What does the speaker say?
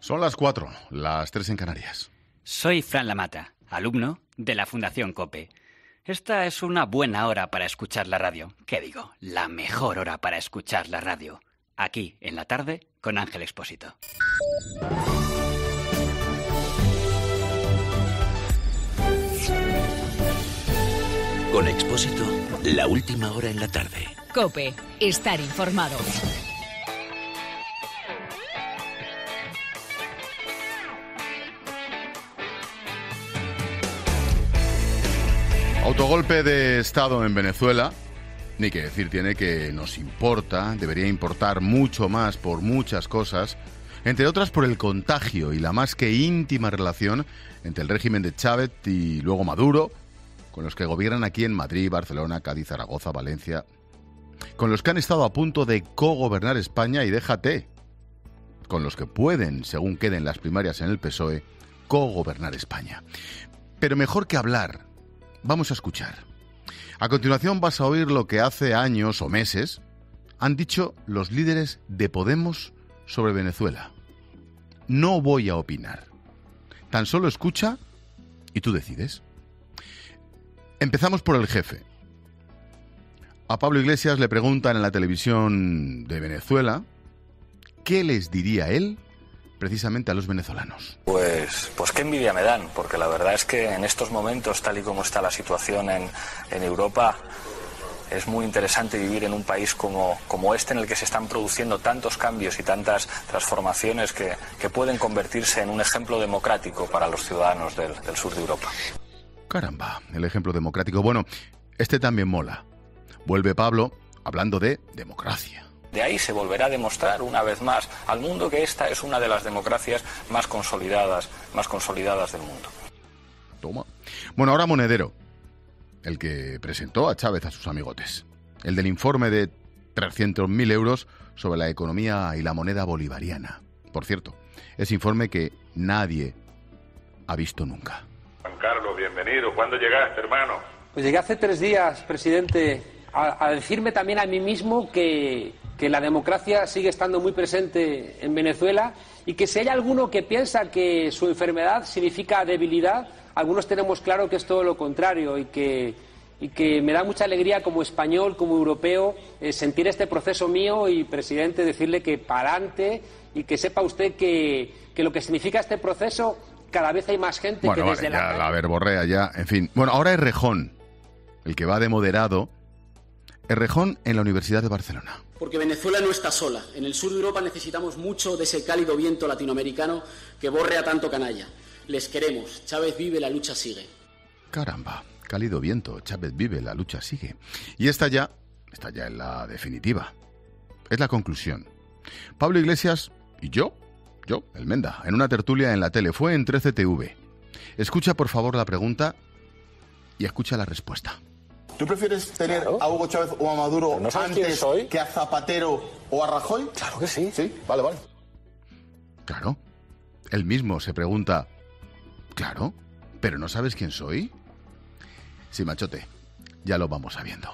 Son las 4, las 3 en Canarias. Soy Fran Lamata, alumno de la Fundación COPE. Esta es una buena hora para escuchar la radio. ¿Qué digo? La mejor hora para escuchar la radio. Aquí, en la tarde, con Ángel Expósito. Con Expósito, la última hora en la tarde. COPE, estar informado. Autogolpe de Estado en Venezuela. Ni que decir tiene que nos importa, debería importar mucho más por muchas cosas, entre otras por el contagio y la más que íntima relación entre el régimen de Chávez y luego Maduro, con los que gobiernan aquí en Madrid, Barcelona, Cádiz, Zaragoza, Valencia, con los que han estado a punto de cogobernar España y déjate, con los que pueden, según queden las primarias en el PSOE, cogobernar España. Pero mejor que hablar, vamos a escuchar. A continuación vas a oír lo que hace años o meses han dicho los líderes de Podemos sobre Venezuela. No voy a opinar. Tan solo escucha y tú decides. Empezamos por el jefe. A Pablo Iglesias le preguntan en la televisión de Venezuela qué les diría él precisamente a los venezolanos. Pues qué envidia me dan, porque la verdad es que en estos momentos, tal y como está la situación en Europa, es muy interesante vivir en un país como este, en el que se están produciendo tantos cambios y tantas transformaciones que pueden convertirse en un ejemplo democrático para los ciudadanos del sur de Europa. Caramba, el ejemplo democrático. Bueno, este también mola. Vuelve Pablo hablando de democracia. De ahí se volverá a demostrar una vez más al mundo que esta es una de las democracias más consolidadas del mundo. Toma. Bueno, ahora Monedero, el que presentó a Chávez a sus amigotes, el del informe de 300.000 euros sobre la economía y la moneda bolivariana. Por cierto, ese informe que nadie ha visto nunca. Juan Carlos, bienvenido. ¿Cuándo llegaste, hermano? Pues llegué hace 3 días, presidente, a decirme también a mí mismo que la democracia sigue estando muy presente en Venezuela y que si hay alguno que piensa que su enfermedad significa debilidad, algunos tenemos claro que es todo lo contrario y que me da mucha alegría como español, como europeo, sentir este proceso mío y, presidente, decirle que para adelante y que sepa usted que lo que significa este proceso cada vez hay más gente que desde la... Bueno, la verborrea ya, en fin. Bueno, ahora Errejón, el que va de moderado. Errejón en la Universidad de Barcelona. Porque Venezuela no está sola. En el sur de Europa necesitamos mucho de ese cálido viento latinoamericano que borre a tanto canalla. Les queremos. Chávez vive, la lucha sigue. Caramba, cálido viento. Chávez vive, la lucha sigue. Y esta ya es la definitiva. Es la conclusión. Pablo Iglesias y yo, el Menda, en una tertulia en la tele. Fue en 13TV. Escucha, por favor, la pregunta y escucha la respuesta. ¿Tú prefieres tener a Hugo Chávez o a Maduro antes que a Zapatero o a Rajoy? Claro que sí. Sí, vale. Claro. Él mismo se pregunta, claro, pero ¿no sabes quién soy? Sí, machote, ya lo vamos sabiendo.